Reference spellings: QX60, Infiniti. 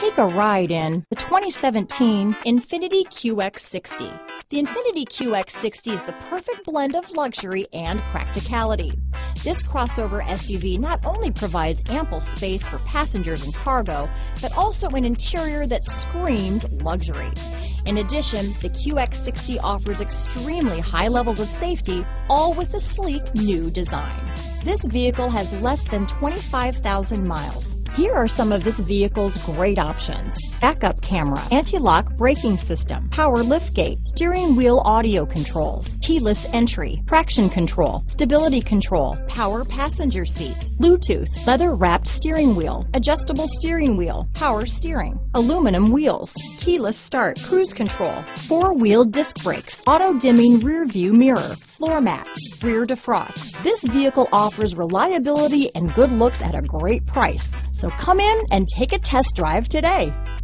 Take a ride in the 2017 Infiniti QX60. The Infiniti QX60 is the perfect blend of luxury and practicality. This crossover SUV not only provides ample space for passengers and cargo, but also an interior that screams luxury. In addition, the QX60 offers extremely high levels of safety, all with a sleek new design. This vehicle has less than 25,000 miles. Here are some of this vehicle's great options: backup camera, anti-lock braking system, power liftgate, steering wheel audio controls, keyless entry, traction control, stability control, power passenger seat, Bluetooth, leather-wrapped steering wheel, adjustable steering wheel, power steering, aluminum wheels, keyless start, cruise control, four-wheel disc brakes, auto-dimming rear-view mirror, floor mats, rear defrost. This vehicle offers reliability and good looks at a great price. So come in and take a test drive today.